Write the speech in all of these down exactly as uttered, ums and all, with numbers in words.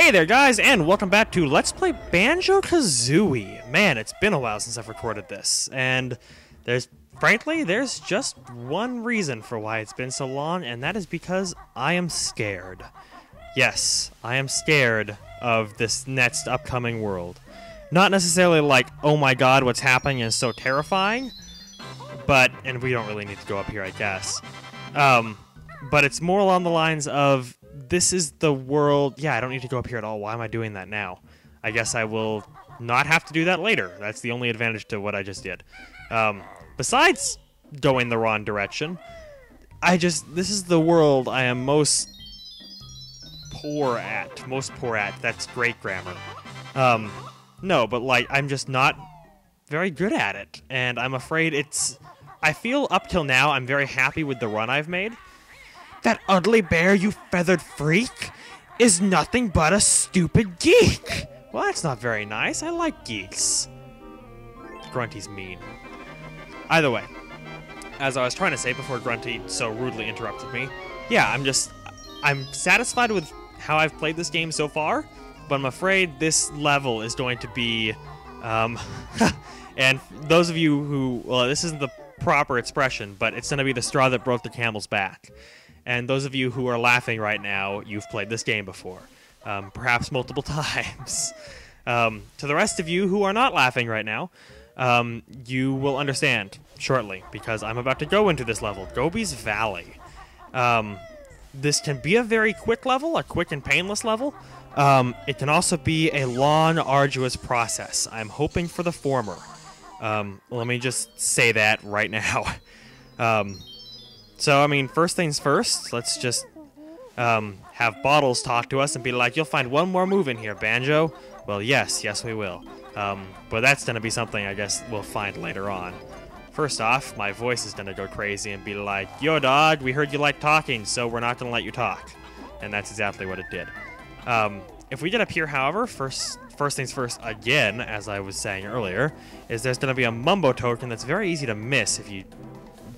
Hey there guys, and welcome back to Let's Play Banjo-Kazooie. Man, it's been a while since I've recorded this, and there's, frankly, there's just one reason for why it's been so long, and that is because I am scared. Yes, I am scared of this next upcoming world. Not necessarily like, oh my god, what's happening is so terrifying, but, and we don't really need to go up here, I guess, um, but it's more along the lines of, this is the world. Yeah, I don't need to go up here at all. Why am I doing that now? I guess I will not have to do that later. That's the only advantage to what I just did. Um, besides going the wrong direction, I just, this is the world I am most poor at. Most poor at. That's great grammar. Um, no, but like, I'm just not very good at it. And I'm afraid it's, I feel up till now, I'm very happy with the run I've made. That ugly bear, you feathered freak, is nothing but a stupid geek. Well, that's not very nice. I like geeks. Grunty's mean. Either way, as I was trying to say before Grunty so rudely interrupted me, yeah, I'm just, I'm satisfied with how I've played this game so far, but I'm afraid this level is going to be, um, and those of you who, well, this isn't the proper expression, but it's going to be the straw that broke the camel's back. And those of you who are laughing right now, you've played this game before, um, perhaps multiple times. Um, to the rest of you who are not laughing right now, um, you will understand shortly, because I'm about to go into this level, Gobi's Valley. Um, this can be a very quick level, a quick and painless level. Um, it can also be a long, arduous process. I'm hoping for the former. Um, let me just say that right now. Um... So, I mean, first things first, let's just um, have Bottles talk to us and be like, you'll find one more move in here, Banjo. Well, yes, yes we will. Um, but that's going to be something I guess we'll find later on. First off, my voice is going to go crazy and be like, yo, dog, we heard you like talking, so we're not going to let you talk. And that's exactly what it did. Um, if we get up here, however, first, first things first again, as I was saying earlier, is there's going to be a Mumbo token that's very easy to miss if you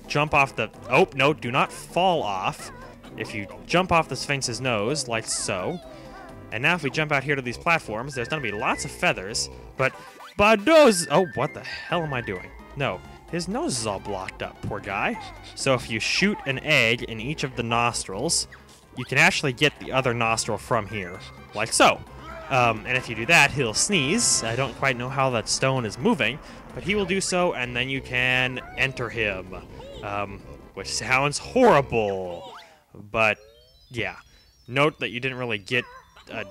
jump off the... Oh, no, do not fall off. If you jump off the Sphinx's nose, like so. And now if we jump out here to these platforms, there's going to be lots of feathers, but... But those... Oh, what the hell am I doing? No, his nose is all blocked up, poor guy. So if you shoot an egg in each of the nostrils, you can actually get the other nostril from here, like so. Um, and if you do that, he'll sneeze. I don't quite know how that stone is moving, but he will do so, and then you can enter him. Um, which sounds horrible, but yeah. Note that you didn't really get a,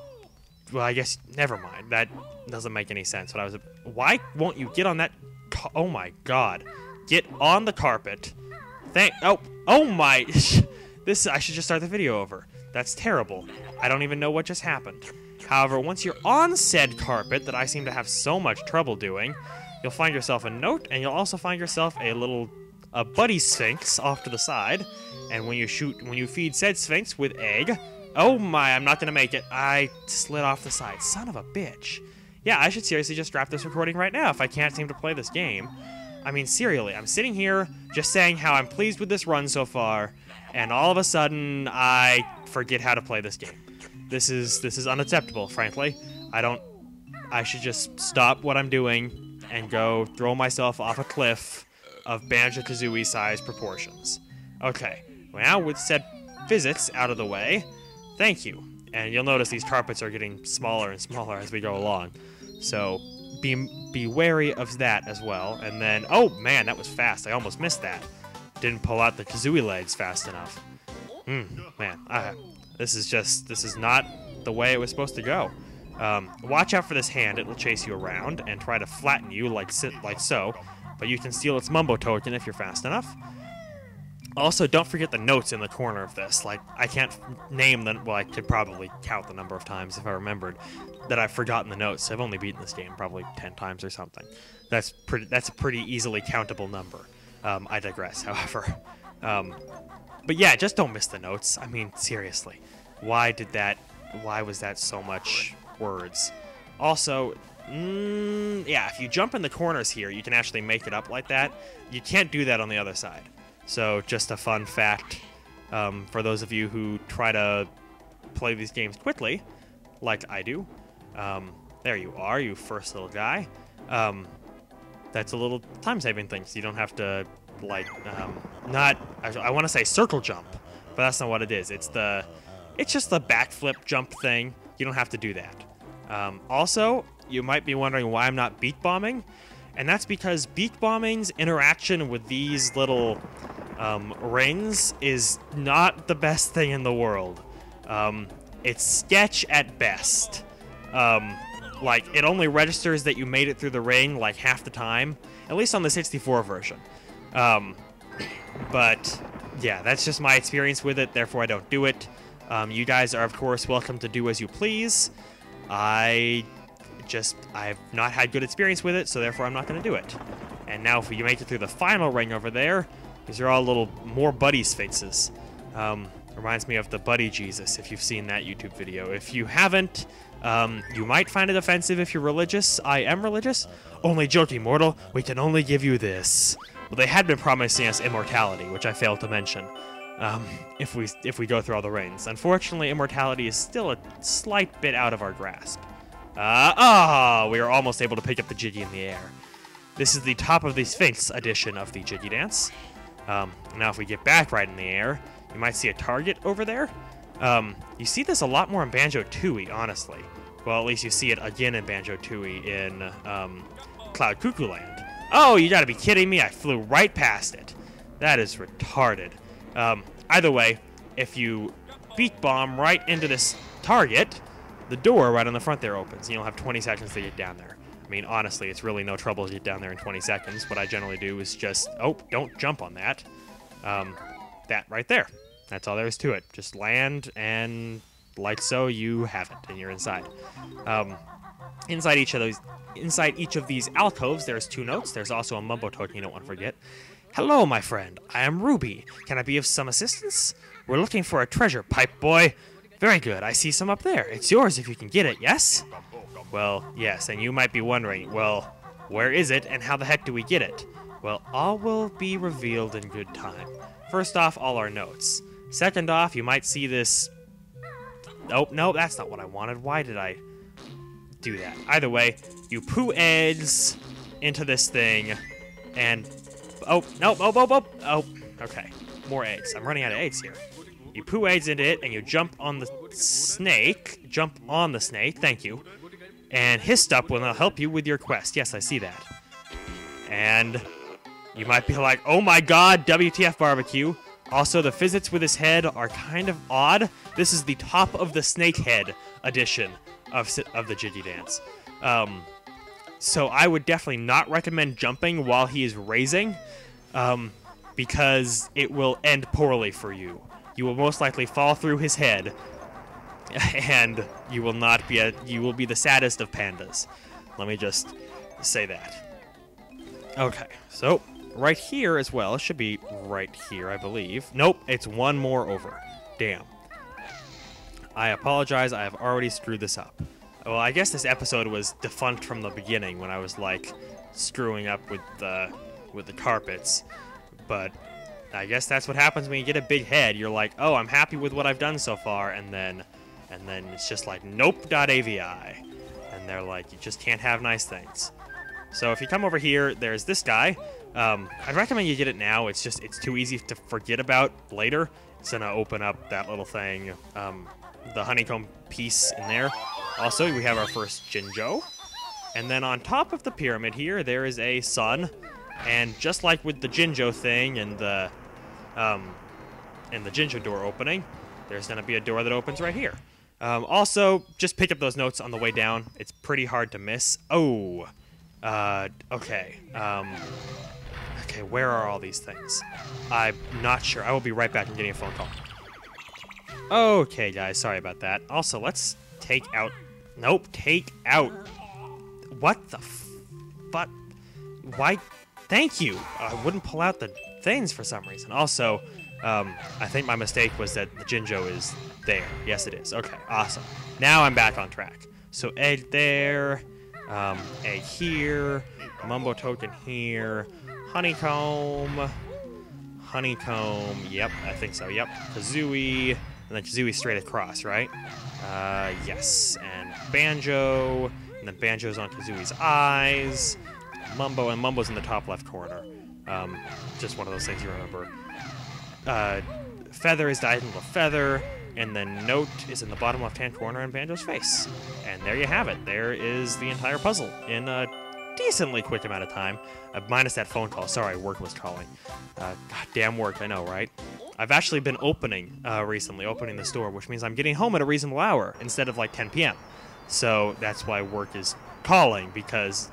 well, I guess, never mind. That doesn't make any sense. But I was, why won't you get on that, oh my god. Get on the carpet. Thank, oh, oh my, this, I should just start the video over. That's terrible. I don't even know what just happened. However, once you're on said carpet that I seem to have so much trouble doing, you'll find yourself a note, and you'll also find yourself a little... a buddy sphinx off to the side, and when you shoot, when you feed said sphinx with egg, oh my, I'm not gonna make it. I slid off the side, son of a bitch. Yeah, I should seriously just drop this recording right now if I can't seem to play this game. I mean, seriously, I'm sitting here just saying how I'm pleased with this run so far, and all of a sudden, I forget how to play this game. This is, this is unacceptable, frankly. I don't, I should just stop what I'm doing and go throw myself off a cliff of Banjo-Kazooie size proportions. Okay, well, now with said physics out of the way, thank you. And you'll notice these carpets are getting smaller and smaller as we go along. So be, be wary of that as well. And then, oh man, that was fast. I almost missed that. Didn't pull out the Kazooie legs fast enough. Hmm, man, I, this is just, this is not the way it was supposed to go. Um, watch out for this hand. It will chase you around and try to flatten you like, like so. But you can steal its Mumbo token if you're fast enough. Also, don't forget the notes in the corner of this. Like, I can't name them. Well, I could probably count the number of times if I remembered that I've forgotten the notes. I've only beaten this game probably ten times or something. That's pretty. That's a pretty easily countable number. Um, I digress, however. Um, but yeah, just don't miss the notes. I mean, seriously, why did that? Why was that so much words? Also. Mm, yeah, if you jump in the corners here, you can actually make it up like that. You can't do that on the other side. So, just a fun fact um, for those of you who try to play these games quickly. like I do. Um, there you are, you first little guy. Um, that's a little time-saving thing, so you don't have to, like, um, not... I, I want to say circle jump, but that's not what it is. It's the... It's just the backflip jump thing. You don't have to do that. Um, also, you might be wondering why I'm not beat bombing, and that's because beat bombing's interaction with these little um, rings is not the best thing in the world. Um, it's sketch at best. Um, like, it only registers that you made it through the ring like half the time, at least on the sixty-four version. Um, but yeah, that's just my experience with it, therefore I don't do it. Um, you guys are, of course, welcome to do as you please. I just, I've not had good experience with it, so therefore I'm not going to do it. And now if you make it through the final ring over there, these are all little more buddies faces. Um, reminds me of the Buddy Jesus, if you've seen that YouTube video. If you haven't, um, you might find it offensive if you're religious. I am religious. Only joking, mortal. We can only give you this. Well, they had been promising us immortality, which I failed to mention. Um, if we if we go through all the rings. Unfortunately, immortality is still a slight bit out of our grasp. Uh, oh, we are almost able to pick up the Jiggy in the air. This is the top of the Sphinx edition of the Jiggy Dance. Um, now, if we get back right in the air, you might see a target over there. Um, you see this a lot more in Banjo-Tooie, honestly. Well, at least you see it again in Banjo-Tooie in um, Cloud Cuckoo Land. Oh, you gotta be kidding me. I flew right past it. That is retarded. Um, either way, if you beat bomb right into this target, the door right on the front there opens, and you'll have twenty seconds to get down there. I mean, honestly, it's really no trouble to get down there in twenty seconds. What I generally do is just, oh, don't jump on that. Um, that right there. That's all there is to it. Just land, and like so, you have it, and you're inside. Um, inside each of those, inside each of these alcoves, there's two notes. There's also a Mumbo token you don't want to forget. Hello, my friend. I am Ruby. Can I be of some assistance? We're looking for a treasure, pipe boy. Very good. I see some up there. It's yours if you can get it, yes? Well, yes, and you might be wondering, well, where is it and how the heck do we get it? Well, all will be revealed in good time. First off, all our notes. Second off, you might see this... Nope, oh, no, that's not what I wanted. Why did I do that? Either way, you poo eggs into this thing and... Oh, no, oh, oh, oh, oh, okay. More eggs. I'm running out of eggs here. You poo eggs into it, and you jump on the snake. Jump on the snake, thank you. And his stuff will now help you with your quest. Yes, I see that. And you might be like, oh my god, W T F barbecue. Also, the physics with his head are kind of odd. This is the top of the snake head edition of, of the Jiggy Dance. Um... So I would definitely not recommend jumping while he is raising, um, because it will end poorly for you. You will most likely fall through his head, and you will not be a, you will be the saddest of pandas. Let me just say that. Okay, so right here as well. It should be right here, I believe. Nope, it's one more over. Damn. I apologize. I have already screwed this up. Well, I guess this episode was defunct from the beginning when I was, like, screwing up with the, with the carpets. But I guess that's what happens when you get a big head. You're like, oh, I'm happy with what I've done so far. And then and then it's just like, nope.avi. And they're like, you just can't have nice things. So if you come over here, there's this guy. Um, I'd recommend you get it now. It's just, it's too easy to forget about later. It's going to open up that little thing, um, the honeycomb piece in there. Also, we have our first Jinjo. And then on top of the pyramid here, there is a sun. And just like with the Jinjo thing and the um, and the Jinjo door opening, there's going to be a door that opens right here. Um, also, just pick up those notes on the way down. It's pretty hard to miss. Oh, uh, okay. Um, okay, where are all these things? I'm not sure. I will be right back and getting a phone call. Okay, guys, sorry about that. Also, let's... Take out. Nope. Take out. What the f... But... Why... Thank you. I wouldn't pull out the things for some reason. Also, um, I think my mistake was that the Jinjo is there. Yes, it is. Okay, awesome. Now I'm back on track. So egg there. Um, egg here. Mumbo token here. Honeycomb. Honeycomb. Yep, I think so. Yep. Kazooie. And then Kazooie straight across, right? Uh, yes, and Banjo, and then Banjo's on Kazooie's eyes, Mumbo, and Mumbo's in the top left corner. Um, just one of those things you remember. Uh, Feather is diving with Feather, and then Note is in the bottom left-hand corner in Banjo's face. And there you have it. There is the entire puzzle in a decently quick amount of time. Uh, minus that phone call. Sorry, work was calling. Uh, goddamn work, I know, right? I've actually been opening uh, recently, opening the store, which means I'm getting home at a reasonable hour instead of like ten p m So that's why work is calling, because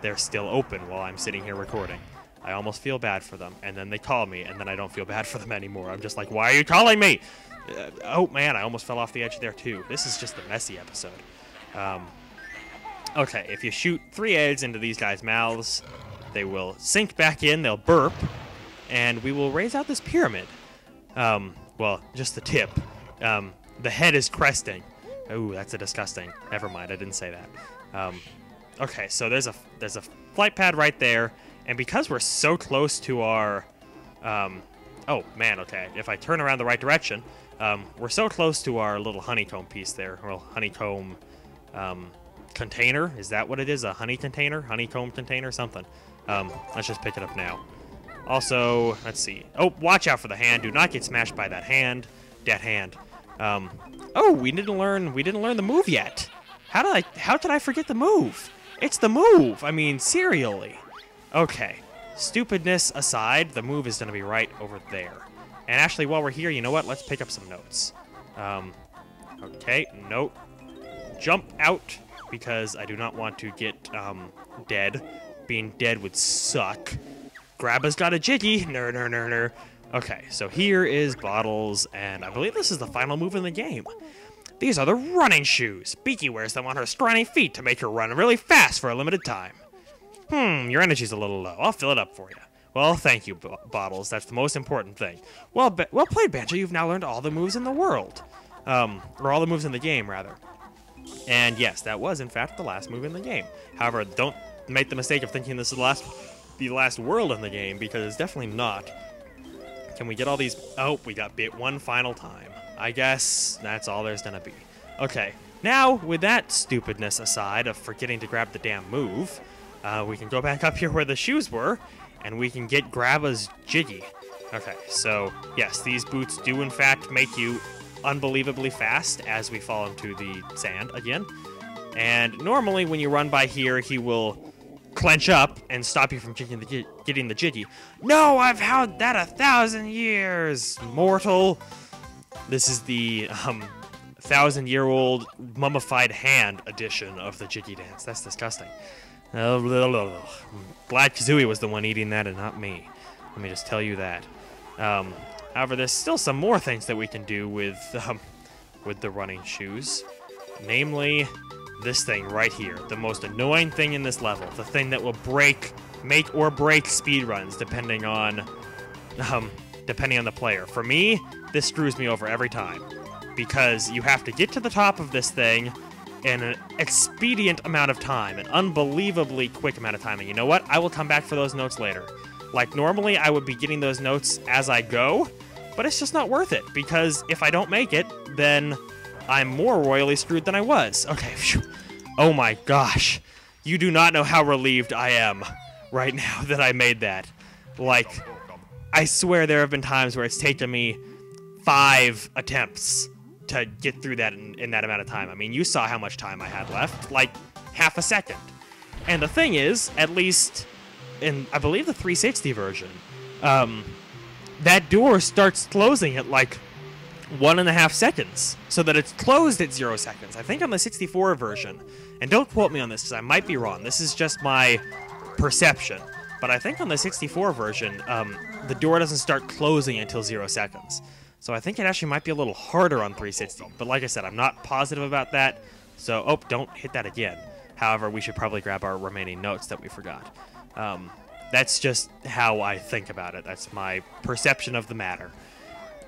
they're still open while I'm sitting here recording. I almost feel bad for them, and then they call me, and then I don't feel bad for them anymore. I'm just like, why are you calling me? Uh, oh man, I almost fell off the edge there too. This is just a messy episode. Um, okay, if you shoot three eggs into these guys' mouths, they will sink back in, they'll burp, and we will raise out this pyramid. Um, well, just the tip. Um, the head is cresting. Ooh, that's a disgusting. Never mind, I didn't say that. Um, okay, so there's a, there's a flight pad right there, and because we're so close to our... Um, oh, man, okay. If I turn around the right direction, um, we're so close to our little honeycomb piece there. Well, honeycomb um, container. Is that what it is? A honey container? Honeycomb container? Something. Um, let's just pick it up now. Also, let's see. Oh, watch out for the hand. Do not get smashed by that hand. Dead hand. Um, oh, we didn't learn. We didn't learn the move yet. How did I? How did I forget the move? It's the move. I mean, serially. Okay. Stupidness aside, the move is going to be right over there. And actually, while we're here, you know what? Let's pick up some notes. Um, okay. Note. Jump out because I do not want to get um, dead. Being dead would suck. Grabba's got a jiggy. Ner, ner, ner, ner. Okay, so here is Bottles, and I believe this is the final move in the game. These are the running shoes. Beaky wears them on her scrawny feet to make her run really fast for a limited time. Hmm, your energy's a little low. I'll fill it up for you. Well, thank you, B Bottles. That's the most important thing. Well, ba well played, Banjo. You've now learned all the moves in the world. Um, or all the moves in the game, rather. And yes, that was, in fact, the last move in the game. However, don't make the mistake of thinking this is the last... the last world in the game, because it's definitely not. Can we get all these? Oh, we got bit one final time. I guess that's all there's gonna be. Okay, now with that stupidness aside of forgetting to grab the damn move, uh, we can go back up here where the shoes were, and we can get Grabba's Jiggy. Okay, so yes, these boots do in fact make you unbelievably fast as we fall into the sand again. And normally when you run by here, he will clench up and stop you from getting the, getting the jiggy. No, I've held that a thousand years, mortal. This is the um, thousand-year-old mummified hand edition of the jiggy dance. That's disgusting. Uh, blah, blah, blah. Glad Kazooie was the one eating that and not me. Let me just tell you that. Um, however, there's still some more things that we can do with um, with the running shoes, namely this thing right here, the most annoying thing in this level, the thing that will break, make or break speedruns depending on, um, depending on the player. For me, this screws me over every time because you have to get to the top of this thing in an expedient amount of time, an unbelievably quick amount of time. And you know what? I will come back for those notes later. Like normally, I would be getting those notes as I go, but it's just not worth it because if I don't make it, then I'm more royally screwed than I was. Okay. Oh my gosh. You do not know how relieved I am right now that I made that. Like, I swear there have been times where it's taken me five attempts to get through that in, in that amount of time. I mean, you saw how much time I had left. Like, half a second. And the thing is, at least in, I believe, the three sixty version, um, that door starts closing at, like, one and a half seconds, so that it's closed at zero seconds. I think on the sixty-four version, and don't quote me on this because I might be wrong. This is just my perception, but I think on the sixty-four version, um, the door doesn't start closing until zero seconds. So I think it actually might be a little harder on three sixty. But like I said, I'm not positive about that. So oh, don't hit that again. However, we should probably grab our remaining notes that we forgot. Um, that's just how I think about it. That's my perception of the matter,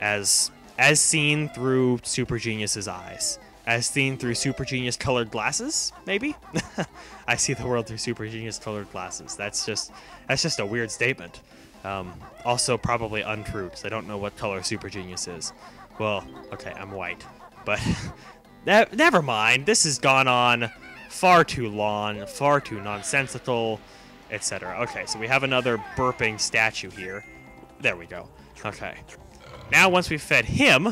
as. As seen through SuperJeenius's eyes. As seen through SuperJeenius colored glasses, maybe? I see the world through SuperJeenius colored glasses. That's just that's just a weird statement. Um, also probably untrue, because I don't know what color SuperJeenius is. Well, okay, I'm white. But Ne never mind. This has gone on far too long, far too nonsensical, et cetera. Okay, so we have another burping statue here. There we go. Okay. Now, once we've fed him,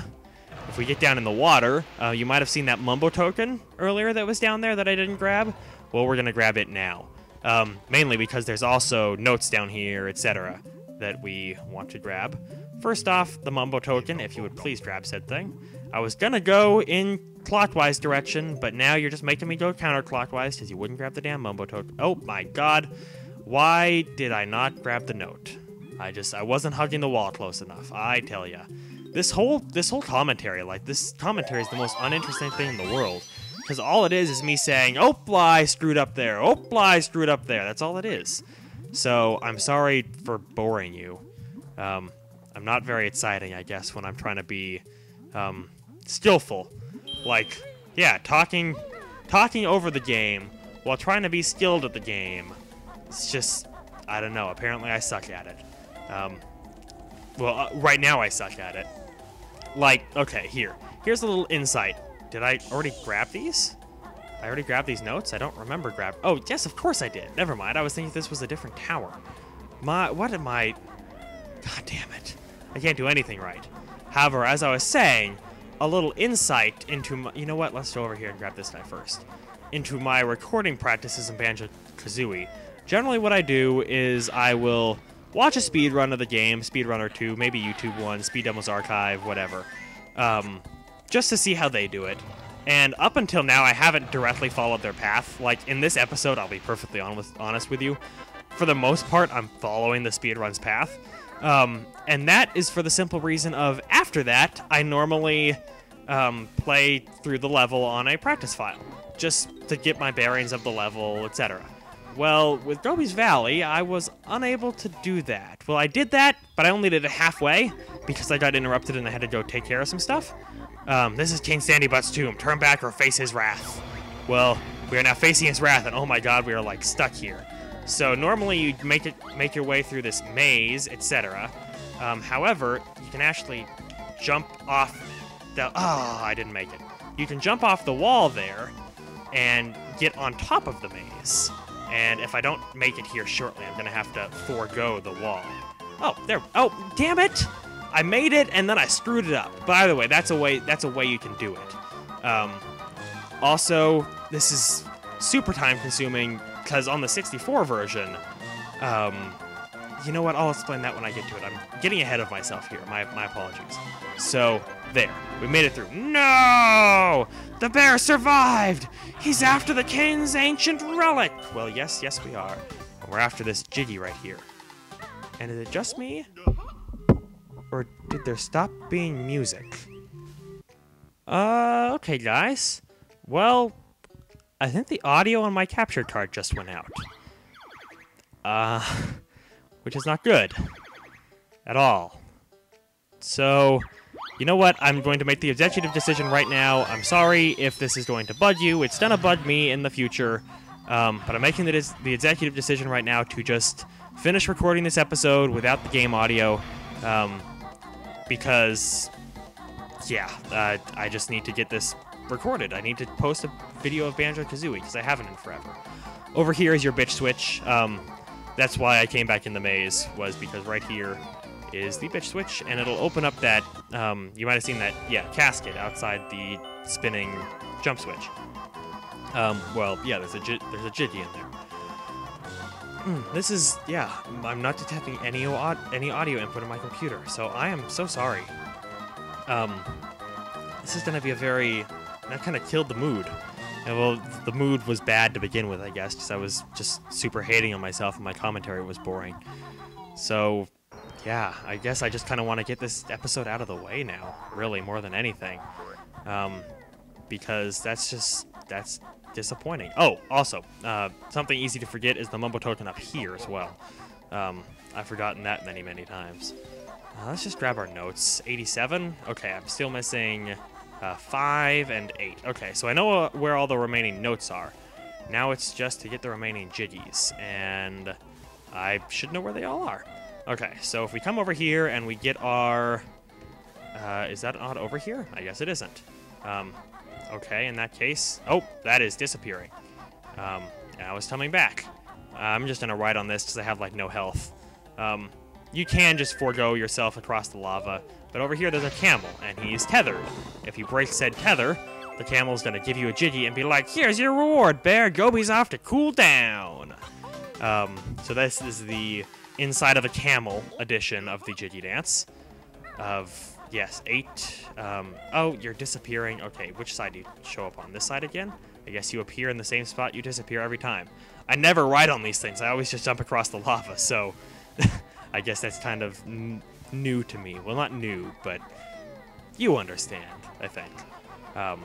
if we get down in the water, uh, you might have seen that Mumbo token earlier that was down there that I didn't grab. Well, we're going to grab it now. Um, mainly because there's also notes down here, et cetera, that we want to grab. First off, the Mumbo token, if you would please grab said thing. I was going to go in clockwise direction, but now you're just making me go counterclockwise because you wouldn't grab the damn Mumbo token. Oh my god, why did I not grab the note? I just, I wasn't hugging the wall close enough, I tell ya. This whole, this whole commentary, like, this commentary is the most uninteresting thing in the world. Because all it is is me saying, oh, fly, screwed up there. Oh, fly, screwed up there. That's all it is. So, I'm sorry for boring you. Um, I'm not very exciting, I guess, when I'm trying to be um, skillful. Like, yeah, talking, talking over the game while trying to be skilled at the game. It's just, I don't know. Apparently, I suck at it. Um, well, uh, right now, I suck at it. Like, okay, here. Here's a little insight. Did I already grab these? I already grabbed these notes? I don't remember grab. Oh, yes, of course I did. Never mind. I was thinking this was a different tower. My, what am I? God damn it. I can't do anything right. However, as I was saying, a little insight into my, you know what? Let's go over here and grab this guy first. Into my recording practices in Banjo-Kazooie. Generally what I do is I will watch a speedrun of the game, speedrunner two, maybe YouTube one, Speed Demos Archive, whatever. Um... just to see how they do it. And up until now, I haven't directly followed their path. Like, in this episode, I'll be perfectly honest with you. For the most part, I'm following the speedrun's path. Um, and that is for the simple reason of, after that, I normally um, play through the level on a practice file, just to get my bearings of the level, et cetera. Well, with Gobi's Valley, I was unable to do that. Well, I did that, but I only did it halfway, because I got interrupted and I had to go take care of some stuff. Um, this is King Sandybutt's tomb. Turn back or face his wrath. Well, we are now facing his wrath, and oh my god, we are, like, stuck here. So normally you make it, make your way through this maze, et cetera. Um, however, you can actually jump off the... Ah, oh, I didn't make it. You can jump off the wall there and get on top of the maze. And if I don't make it here shortly, I'm gonna have to forego the wall. Oh, there... Oh, damn it! I made it, and then I screwed it up. By the way, that's a way that's a way you can do it. Um, also, this is super time-consuming, because on the sixty-four version... Um, you know what? I'll explain that when I get to it. I'm getting ahead of myself here. My, my apologies. So, there. We made it through. No! The bear survived! He's after the king's ancient relic! Well, yes, yes, we are. And we're after this Jiggy right here. And is it just me? Or did there stop being music? Uh, okay, guys. Well, I think the audio on my capture card just went out. Uh, which is not good. At all. So, you know what? I'm going to make the executive decision right now. I'm sorry if this is going to bug you. It's gonna bug me in the future. Um, but I'm making the, the executive decision right now to just finish recording this episode without the game audio. Um... Because, yeah, uh, I just need to get this recorded. I need to post a video of Banjo-Kazooie, because I haven't in forever. Over here is your bitch switch. Um, that's why I came back in the maze, was because right here is the bitch switch, and it'll open up that, um, you might have seen that, yeah, casket outside the spinning jump switch. Um, well, yeah, there's a, there's a jiggy in there. This is, yeah, I'm not detecting any, au any audio input on my computer, so I am so sorry. Um, this is going to be a very, that kind of killed the mood. And well, the mood was bad to begin with, I guess, because I was just super hating on myself and my commentary was boring. So, yeah, I guess I just kind of want to get this episode out of the way now, really, more than anything. Um, because that's just, that's... disappointing. Oh, also, uh, something easy to forget is the Mumbo token up here as well. Um, I've forgotten that many, many times. Uh, let's just grab our notes. eighty-seven? Okay, I'm still missing uh, five and eight. Okay, so I know uh, where all the remaining notes are. Now it's just to get the remaining jiggies, and I should know where they all are. Okay, so if we come over here and we get our... Uh, is that not over here? I guess it isn't. Um... Okay, in that case... Oh, that is disappearing. Um, now it's coming back. Uh, I'm just gonna ride on this because I have, like, no health. Um, you can just forego yourself across the lava, but over here there's a camel, and he's tethered. If you break said tether, the camel's gonna give you a jiggy and be like, here's your reward, bear! Gobi's off to cool down! Um, so this is the inside of a camel edition of the jiggy dance. Of, yes, eight. Um, oh, you're disappearing. Okay, which side do you show up on? This side again? I guess you appear in the same spot, you disappear every time. I never ride on these things. I always just jump across the lava, so... I guess that's kind of n new to me. Well, not new, but you understand, I think. Um,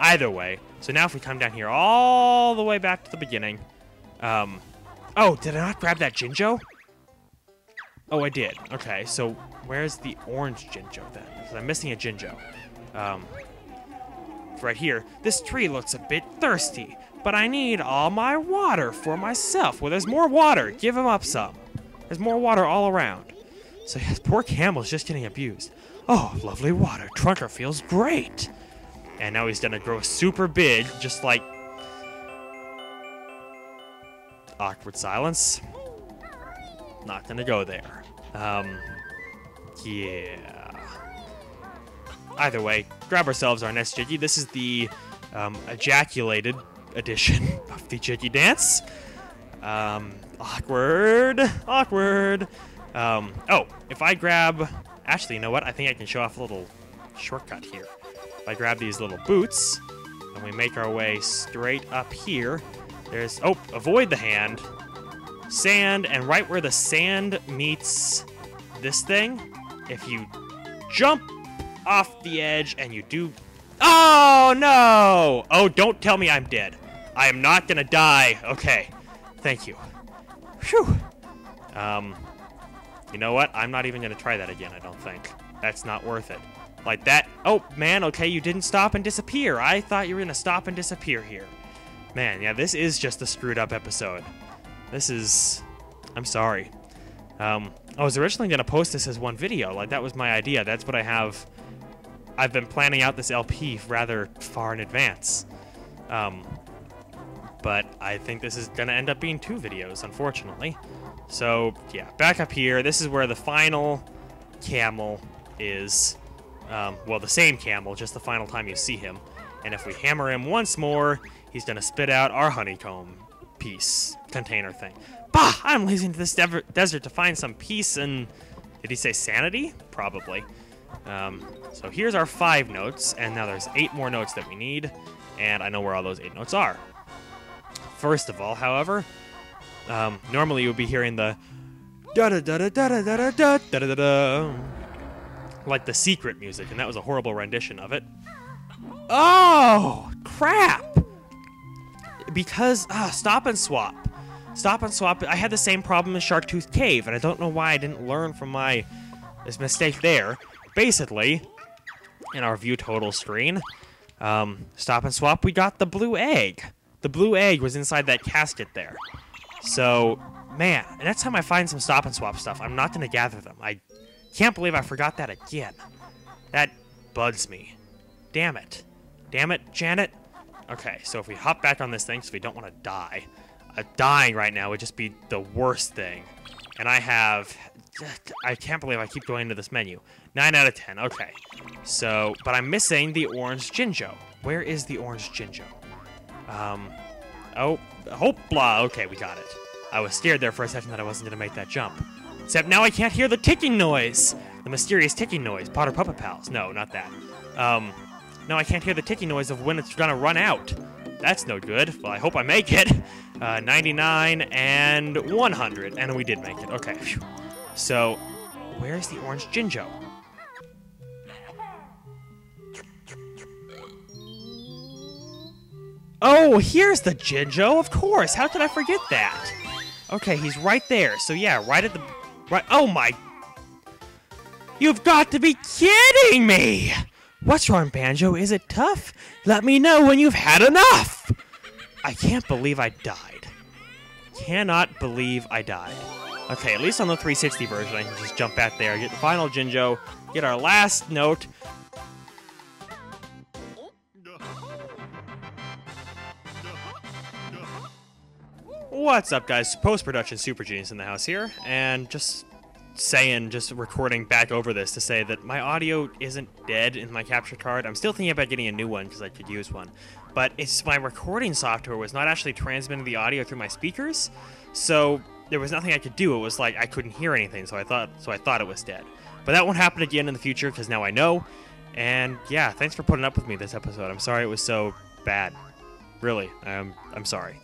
either way. So now if we come down here all the way back to the beginning... Um, oh, did I not grab that Jinjo? Oh, I did. Okay, so where's the orange Jinjo then? Because I'm missing a Jinjo. Um, right here. This tree looks a bit thirsty, but I need all my water for myself. Well, there's more water. Give him up some. There's more water all around. So his poor camel's just getting abused. Oh, lovely water. Trunker feels great. And now he's gonna grow super big, just like... Awkward silence. Not gonna go there. Um, yeah. Either way, grab ourselves our next jiggy. This is the um, ejaculated edition of the jiggy dance. Um, awkward, awkward. Um, oh, if I grab... Actually, you know what? I think I can show off a little shortcut here. If I grab these little boots, and we make our way straight up here, there's... Oh, avoid the hand. Sand, and right where the sand meets this thing, if you jump off the edge and you do... Oh, no! Oh, don't tell me I'm dead. I am not gonna die. Okay. Thank you. Phew. Um, you know what? I'm not even gonna try that again, I don't think. That's not worth it. Like that... Oh, man, okay, you didn't stop and disappear. I thought you were gonna stop and disappear here. Man, yeah, this is just a screwed-up episode. This is... I'm sorry. Um, I was originally going to post this as one video. Like, that was my idea. That's what I have... I've been planning out this L P rather far in advance. Um, but I think this is going to end up being two videos, unfortunately. So, yeah, back up here. This is where the final camel is. Um, well, the same camel, just the final time you see him. And if we hammer him once more, he's going to spit out our honeycomb piece container thing. Bah! I'm lazing to this de desert to find some peace and... Did he say sanity? Probably. Um, so here's our five notes, and now there's eight more notes that we need, and I know where all those eight notes are. First of all, however, um, normally you would be hearing the da da da da da da da da da da da, like the Secret music, and that was a horrible rendition of it. Oh! Crap! Because, ah, Stop and Swap. Stop and Swap, I had the same problem in Shark Tooth Cave, and I don't know why I didn't learn from my this mistake there. Basically, in our view total screen, um, Stop and Swap, we got the blue egg. The blue egg was inside that casket there. So, man, next time I find some Stop and Swap stuff, I'm not going to gather them. I can't believe I forgot that again. That bugs me. Damn it. Damn it, Janet. Okay, so if we hop back on this thing, so we don't want to die. Uh, dying right now would just be the worst thing. And I have... I can't believe I keep going to this menu. nine out of ten, okay. So, but I'm missing the orange Jinjo. Where is the orange Jinjo? Um, oh, hoopla, okay, we got it. I was scared there for a second that I wasn't going to make that jump. Except now I can't hear the ticking noise! The mysterious ticking noise, Potter Puppet Pals. No, not that. Um... No, I can't hear the ticking noise of when it's gonna run out. That's no good. Well, I hope I make it. Uh, ninety-nine and one hundred. And we did make it. Okay. So, where's the orange Jinjo? Oh, here's the Jinjo, of course. How could I forget that? Okay, he's right there. So, yeah, right at the... right. Oh, my... You've got to be kidding me! What's wrong, Banjo? Is it tough? Let me know when you've had enough! I can't believe I died. Cannot believe I died. Okay, at least on the three sixty version, I can just jump back there, get the final Jinjo, get our last note. What's up, guys? Post-production SuperJeenius in the house here, and just saying, just recording back over this to say that my audio isn't dead in my capture card. I'm still thinking about getting a new one because I could use one, but it's my recording software was not actually transmitting the audio through my speakers, so there was nothing I could do. It was like I couldn't hear anything, so I thought, so I thought it was dead. But that won't happen again in the future because now I know. And yeah, thanks for putting up with me this episode. I'm sorry it was so bad. Really, I'm I'm sorry.